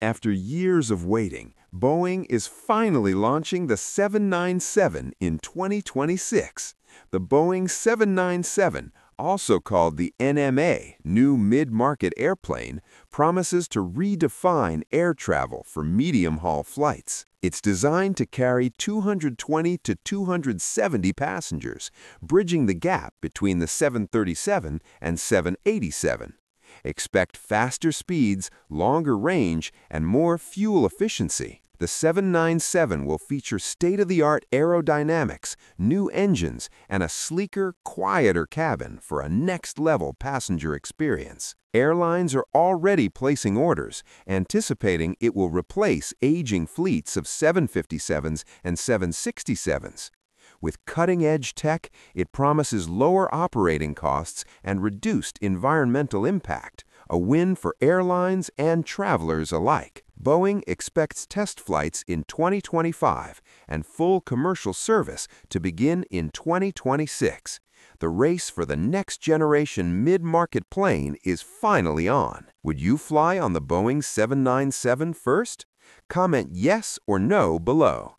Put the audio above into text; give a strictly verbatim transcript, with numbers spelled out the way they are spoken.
After years of waiting, Boeing is finally launching the seven ninety-seven in twenty twenty-six. The Boeing seven ninety-seven, also called the N M A, new mid-market airplane, promises to redefine air travel for medium-haul flights. It's designed to carry two hundred twenty to two hundred seventy passengers, bridging the gap between the seven thirty-seven and seven eighty-seven. Expect faster speeds, longer range, and more fuel efficiency. The seven ninety-seven will feature state-of-the-art aerodynamics, new engines, and a sleeker, quieter cabin for a next-level passenger experience. Airlines are already placing orders, anticipating it will replace aging fleets of seven fifty-sevens and seven sixty-sevens. With cutting-edge tech, it promises lower operating costs and reduced environmental impact, a win for airlines and travelers alike. Boeing expects test flights in twenty twenty-five and full commercial service to begin in twenty twenty-six. The race for the next-generation mid-market plane is finally on. Would you fly on the Boeing seven ninety-seven first? Comment yes or no below.